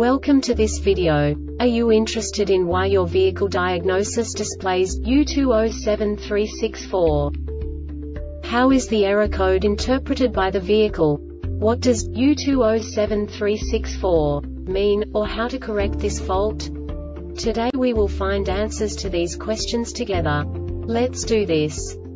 Welcome to this video. Are you interested in why your vehicle diagnosis displays U207364? How is the error code interpreted by the vehicle? What does U207364 mean, or how to correct this fault? Today we will find answers to these questions together. Let's do this.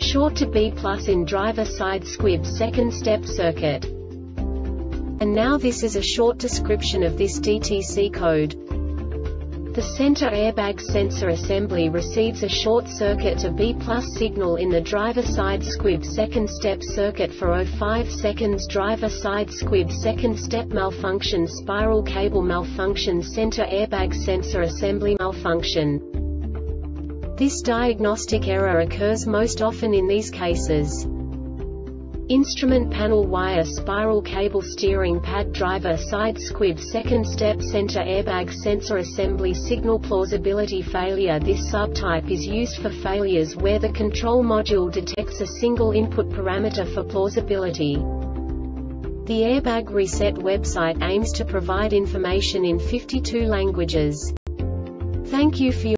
short to B+ in driver side squib second step circuit. And now this is a short description of this DTC code. The center airbag sensor assembly receives a short circuit to B+ signal in the driver side squib second step circuit for 0.5 seconds. Driver side squib second step malfunction. Spiral cable malfunction. Center airbag sensor assembly malfunction. This diagnostic error occurs most often in these cases: instrument panel wire, spiral cable, steering pad, driver side squib second step, center airbag sensor assembly, signal plausibility failure. This subtype is used for failures where the control module detects a single input parameter for plausibility. The Airbag Reset website aims to provide information in 52 languages. Thank you for your